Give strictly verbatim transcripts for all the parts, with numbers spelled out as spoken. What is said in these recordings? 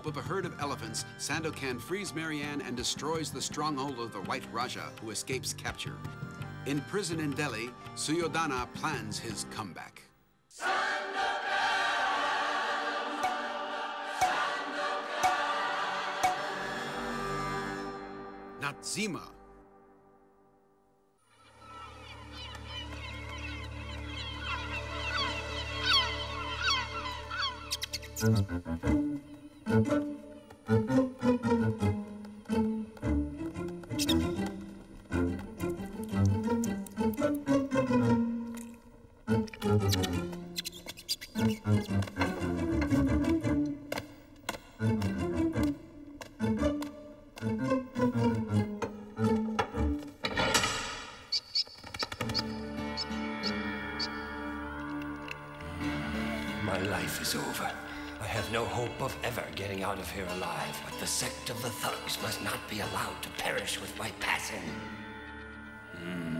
help of a herd of elephants, Sandokan frees Marianne and destroys the stronghold of the White Raja, who escapes capture. In prison in Delhi, Suyodhana plans his comeback. Sandokan! Sandokan! Not Zima. My life is over. I have no hope of ever getting out of here alive, but the sect of the thugs must not be allowed to perish with my passing. Mm.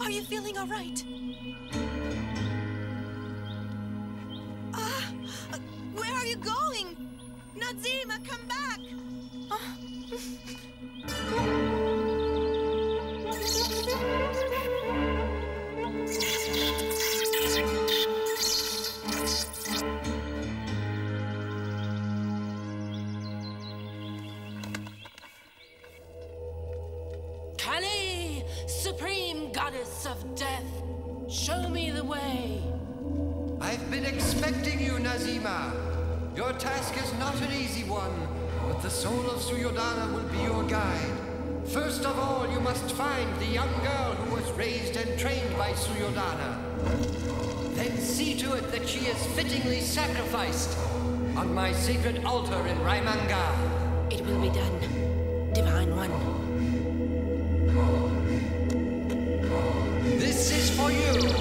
Are you feeling all right? Ah, uh, where are you going? Nazima, come back! The soul of Suyodhana will be your guide. First of all, you must find the young girl who was raised and trained by Suyodhana. Then see to it that she is fittingly sacrificed on my sacred altar in Raimanga. It will be done, Divine One. This is for you.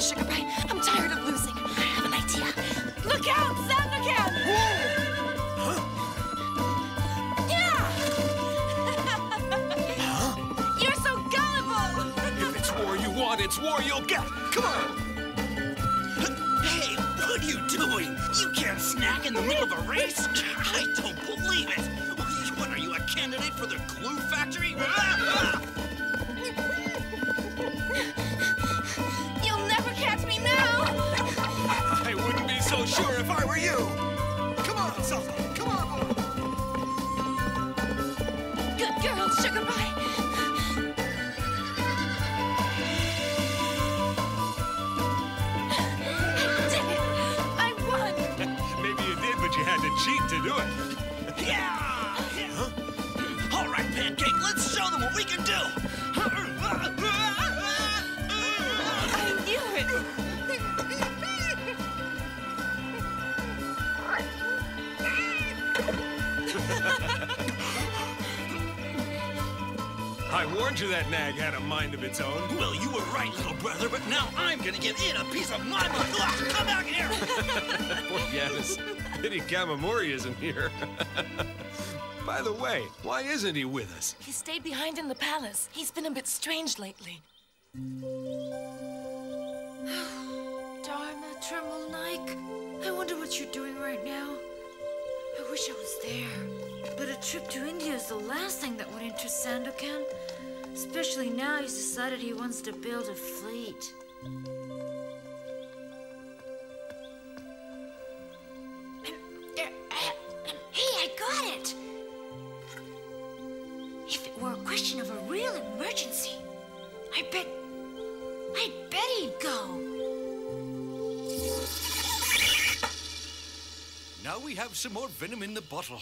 Sugar Pie, I'm tired of losing. I have an idea. Look out, Sandokan! Huh? Yeah! Huh? You're so gullible! If it's war you want, it's war you'll get. Come on! Hey, what are you doing? You can't snack in the middle of a race? I don't believe it! What, are you a candidate for the glue factory? So sure if I were you. Come on, Salsa. Come on. Good girl, Sugar Pie. I did it. I won. Maybe you did, but you had to cheat to do it. Yeah. Huh? All right, Pancake. Let's show them what we can do. I warned you that nag had a mind of its own. Well, you were right, little brother, but now I'm gonna give it a piece of my mind. Ah, come out here! Poor Yannis. Pity Kammamori isn't here. By the way, why isn't he with us? He stayed behind in the palace. He's been a bit strange lately. Dharma, Tremal Naik. I wonder what you're doing right now. I wish I was there. But a trip to India is the last thing that would interest Sandokan. Especially now he's decided he wants to build a fleet. Hey, I got it! If it were a question of a real emergency, I bet... I bet he'd go. Now we have some more venom in the bottle.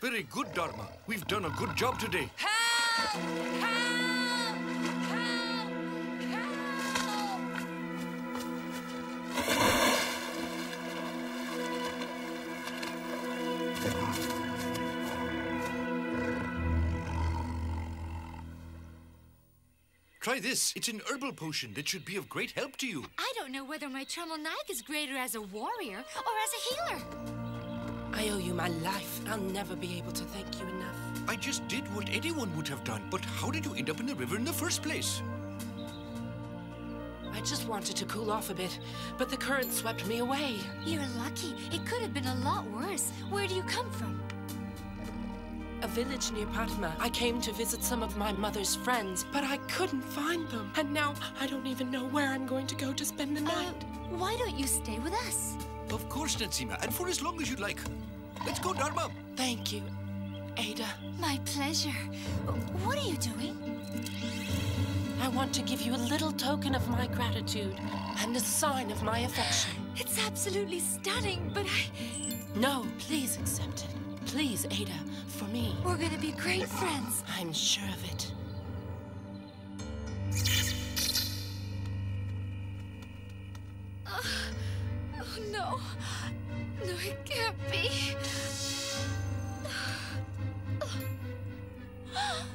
Very good, Dharma. We've done a good job today. Help! Help! Help! Help! Try this. It's an herbal potion that should be of great help to you. I I don't know whether my Tremal Naik is greater as a warrior or as a healer. I owe you my life. I'll never be able to thank you enough. I just did what anyone would have done, but how did you end up in the river in the first place? I just wanted to cool off a bit, but the current swept me away. You're lucky. It could have been a lot worse. Where do you come from? A village near Patna. I came to visit some of my mother's friends, but I couldn't find them. And now I don't even know where I'm going to go to spend the night. Uh, why don't you stay with us? Of course, Natsima, and for as long as you'd like. Let's go, Dharma. Thank you, Ada. My pleasure. What are you doing? I want to give you a little token of my gratitude and a sign of my affection. It's absolutely stunning, but I... No, please accept it. Please, Ada, for me. We're gonna be great friends. I'm sure of it. Oh, oh no. No, it can't be. Oh. Oh.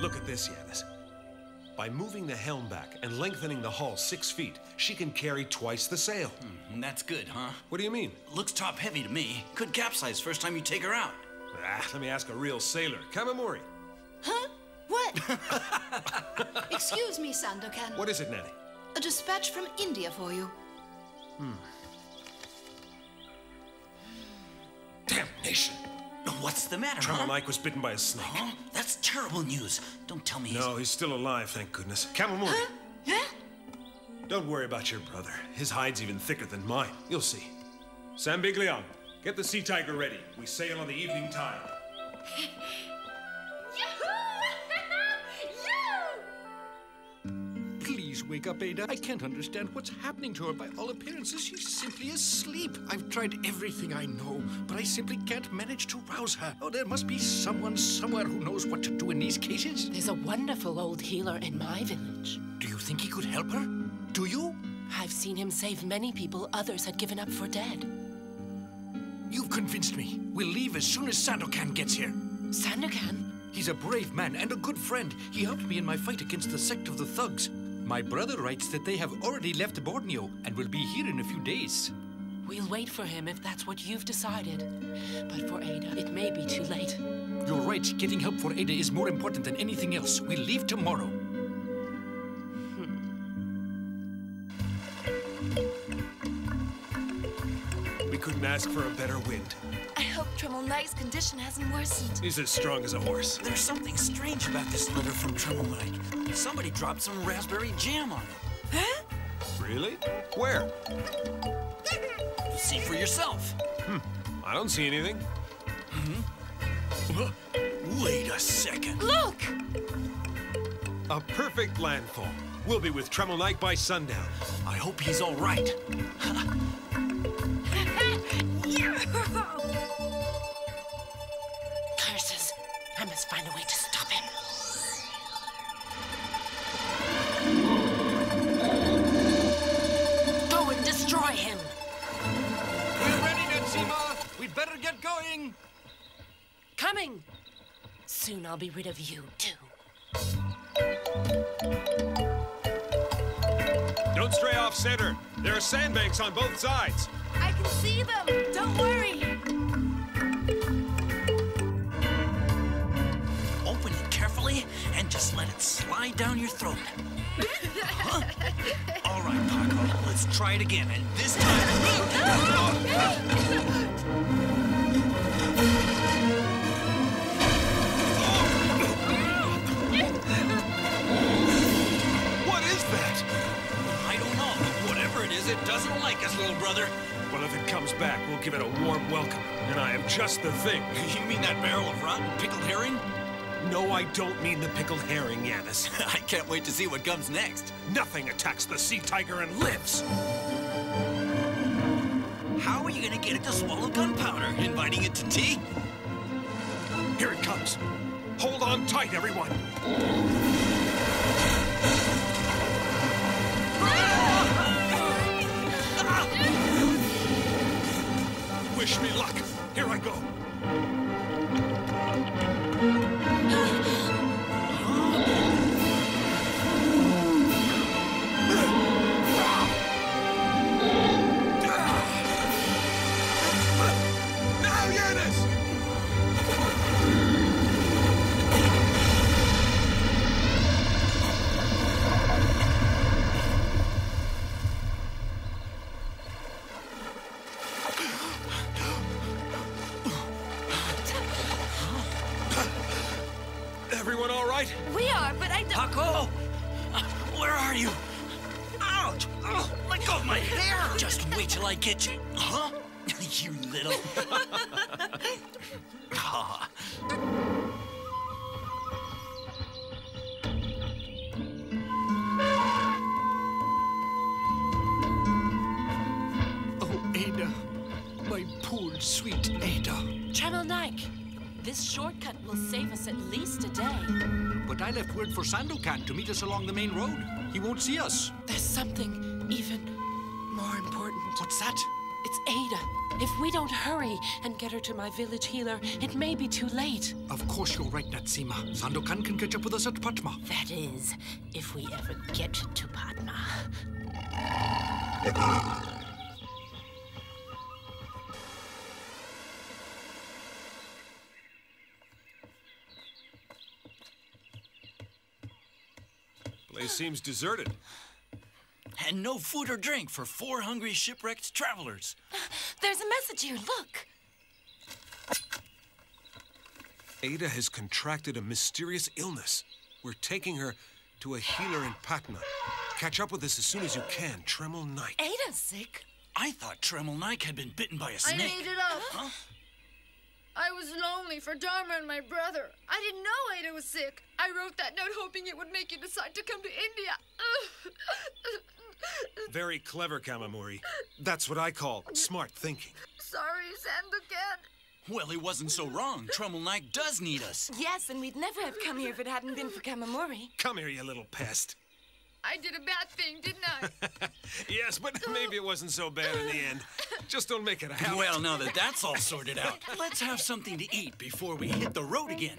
Look at this, Yannis. By moving the helm back and lengthening the hull six feet, she can carry twice the sail. Mm, that's good, huh? What do you mean? Looks top-heavy to me. Could capsize first time you take her out. Ah, let me ask a real sailor. Kamimori. Huh? What? Excuse me, Sandokan. What is it, Nani? A dispatch from India for you. Hmm. Damnation! What's the matter, Tremal Naik huh? was bitten by a snake. Huh? That's terrible news. Don't tell me he's... No, he's still alive, thank goodness. Kamimori. Huh? Huh? Don't worry about your brother. His hide's even thicker than mine. You'll see. Sambigliong, get the sea tiger ready. We sail on the evening tide. Please wake up, Ada. I can't understand what's happening to her. By all appearances, she's simply asleep. I've tried everything I know, but I simply can't manage to rouse her. Oh, there must be someone somewhere who knows what to do in these cases. There's a wonderful old healer in my village. Do you think he could help her? Do you? I've seen him save many people others had given up for dead. You've convinced me. We'll leave as soon as Sandokan gets here. Sandokan? He's a brave man and a good friend. He helped me in my fight against the sect of the thugs. My brother writes that they have already left Borneo and will be here in a few days. We'll wait for him if that's what you've decided. But for Ada, it may be too late. You're right. Getting help for Ada is more important than anything else. We'll leave tomorrow. Hmm. We couldn't ask for a better wind. I hope Tremal Naik's condition hasn't worsened. He's as strong as a horse. There's something strange about this letter from Tremal Naik. Somebody dropped some raspberry jam on it. Huh? Really? Where? See for yourself. Hmm. I don't see anything. Mm-hmm. Wait a second. Look! A perfect landfall. We'll be with Tremal Naik by sundown. I hope he's all right. Curses. I must find a way to stop him. Seema, we'd better get going. Coming. Soon I'll be rid of you, too. Don't stray off center. There are sandbanks on both sides. I can see them. Don't worry. Open it carefully and just let it slide down your throat. Huh? All right, Paco, let's try it again. And this time... oh. It doesn't like us, little brother. Well, if it comes back, we'll give it a warm welcome. And I am just the thing. You mean that barrel of rotten pickled herring? No, I don't mean the pickled herring, Yannis. I can't wait to see what comes next. Nothing attacks the sea tiger and lives. How are you going to get it to swallow gunpowder? Inviting it to tea? Here it comes. Hold on tight, everyone. Wish me luck. Here I go. Now, Yannis! I left word for Sandokan to meet us along the main road. He won't see us. There's something even more important. What's that? It's Ada. If we don't hurry and get her to my village healer, it may be too late. Of course you're right, Natsima. Sandokan can catch up with us at Patma. That is, if we ever get to Patna. It seems deserted. And no food or drink for four hungry shipwrecked travelers. There's a message here, look. Ada has contracted a mysterious illness. We're taking her to a healer in Patna. Catch up with us as soon as you can, Tremal Naik. Ada's sick? I thought Tremal Naik had been bitten by a snake. I made it up. Huh? I was lonely for Dharma and my brother. I didn't know Ada was sick. I wrote that note hoping it would make you decide to come to India. Very clever, Kammamuri. That's what I call smart thinking. Sorry, Sandokan. Well, he wasn't so wrong. Tremal Naik does need us. Yes, and we'd never have come here if it hadn't been for Kammamuri. Come here, you little pest. I did a bad thing, didn't I? Yes, but maybe it wasn't so bad in the end. Just don't make it a habit. Well, now that that's all sorted out, let's have something to eat before we hit the road again.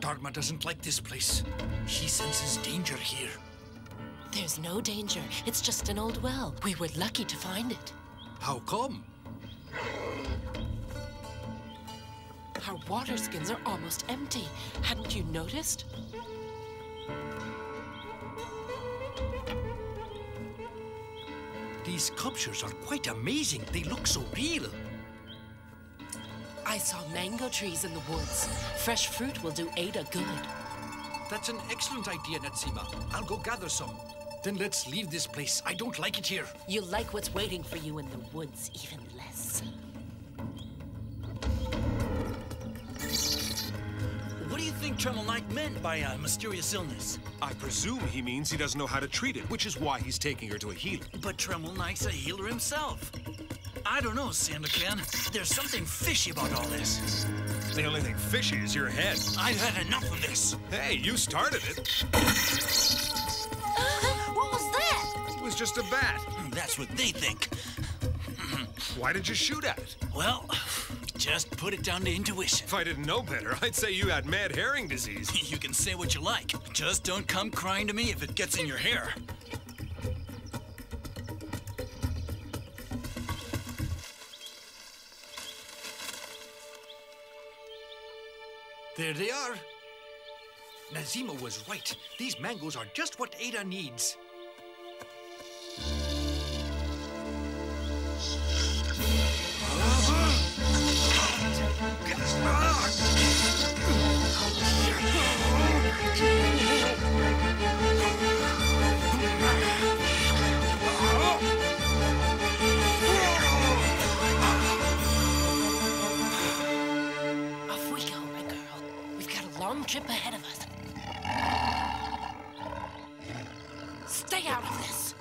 Dharma doesn't like this place. He senses danger here. There's no danger. It's just an old well. We were lucky to find it. How come? Our water skins are almost empty. Hadn't you noticed? These sculptures are quite amazing. They look so real. I saw mango trees in the woods. Fresh fruit will do Ada good. That's an excellent idea, Natsima. I'll go gather some. Then let's leave this place. I don't like it here. You like what's waiting for you in the woods even less. What do you think Tremal Naik meant by a mysterious illness? I presume he means he doesn't know how to treat it, which is why he's taking her to a healer. But Tremal Naik's a healer himself. I don't know, Sandokan. There's something fishy about all this. The only thing fishy is your head. I've had enough of this. Hey, you started it. What was that? It was just a bat. That's what they think. Why did you shoot at it? Well, just put it down to intuition. If I didn't know better, I'd say you had mad herring disease. You can say what you like. Just don't come crying to me if it gets in your hair. There they are. Nazima was right. These mangoes are just what Ada needs. Off we go, my girl. We've got a long trip ahead of us. Stay out of this.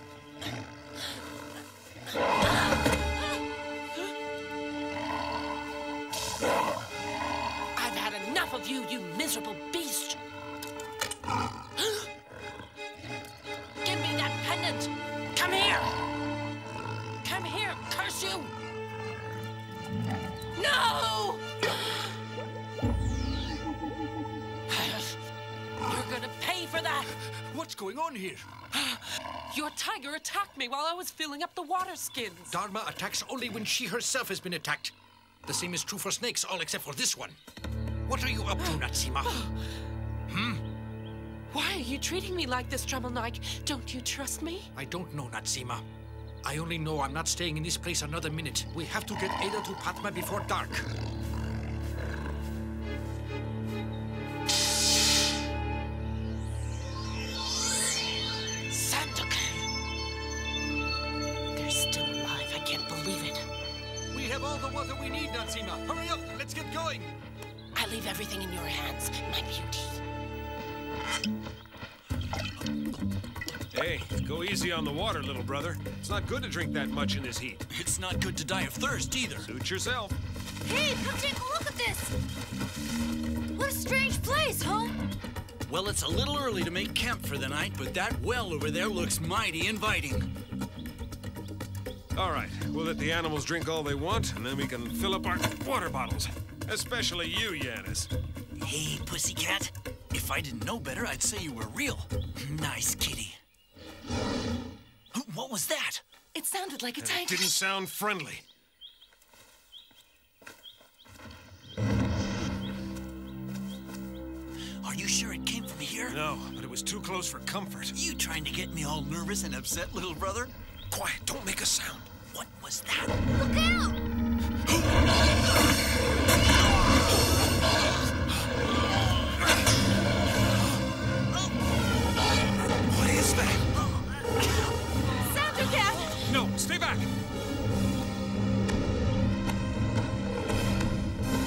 I've had enough of you, you miserable beast. Give me that pendant. Come here. Come here, curse you. No! You're gonna pay for that. What's going on here? Your tiger attacked me while I was filling up the water skins. Dharma attacks only when she herself has been attacked. The same is true for snakes, all except for this one. What are you up to, Natsima? Hmm? Why are you treating me like this, Tremal Naik? Don't you trust me? I don't know, Natsima. I only know I'm not staying in this place another minute. We have to get Ada to Patma before dark. Sandokan! They're still alive. I can't believe it. We have all the water we need, Natsima. Hurry up, let's get going. I leave everything in your hands, my beauty. Hey, go easy on the water, little brother. It's not good to drink that much in this heat. It's not good to die of thirst, either. Suit yourself. Hey, come take a look at this. What a strange place, huh? Well, it's a little early to make camp for the night, but that well over there looks mighty inviting. All right, we'll let the animals drink all they want, and then we can fill up our water bottles. Especially you, Yannis. Hey, pussycat. If I didn't know better, I'd say you were real. Nice kitty. What was that? It sounded like a tiger. It didn't sound friendly. Are you sure it came from here? No, but it was too close for comfort. You trying to get me all nervous and upset, little brother? Quiet, don't make a sound. What was that? Look out! Sandokan! No, stay back!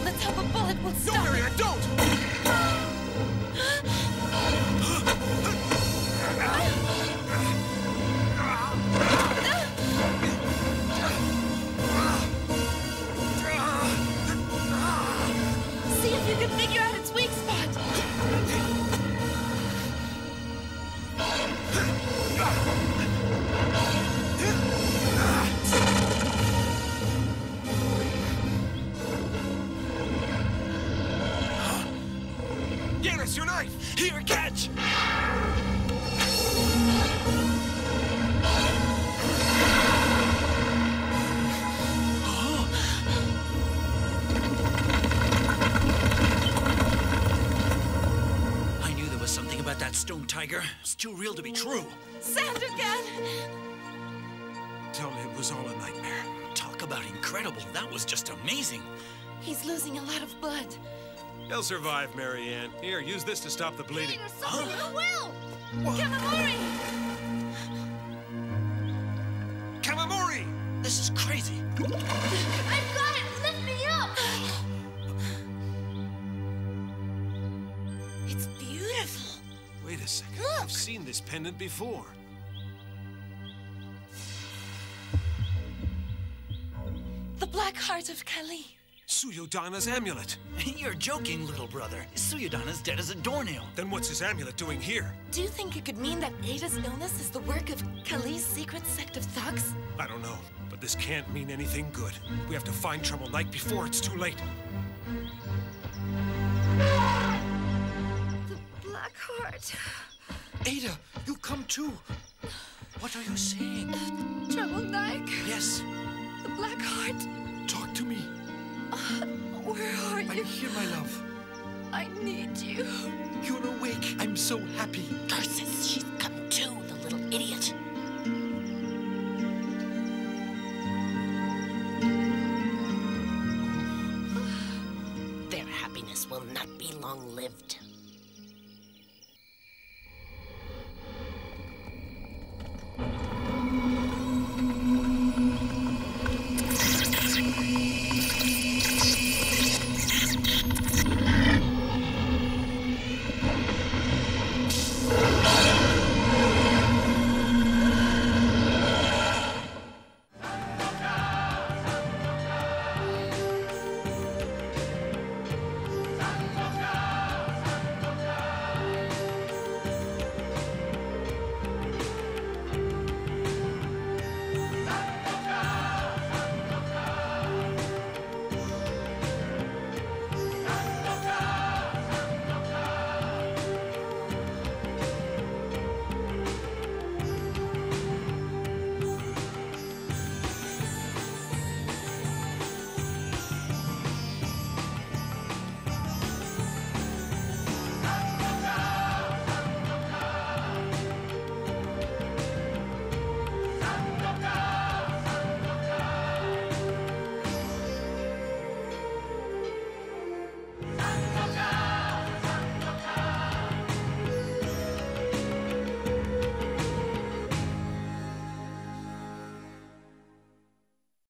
Let's hope a bullet will stop. No, Marianne, don't! See if you can figure out its weak spot! Yannis, your knife! Here, catch! That stone tiger. It's too real to be true. Sandokan! Tell me it was all a nightmare. Talk about incredible. That was just amazing. He's losing a lot of blood. He'll survive, Marianne. Here, use this to stop the bleeding. Or huh? I will! What? Kammamori! Kammamori! This is crazy. I've got it! Lift me up! It's beautiful. Wait a second. Look. I've seen this pendant before. Heart of Kali. Suyodhana's amulet. You're joking, little brother. Suyodhana's dead as a doornail. Then what's his amulet doing here? Do you think it could mean that Ada's illness is the work of Kali's secret sect of thugs? I don't know, but this can't mean anything good. We have to find Tremal Naik before it's too late. The Black Heart. Ada, you come too. What are you saying? Uh, Tremal Naik? Yes. The Black Heart. Talk to me. Uh, where are you? I'm here, my love. I need you. You're awake. I'm so happy. Curses, she's come too, the little idiot. Their happiness will not be long-lived.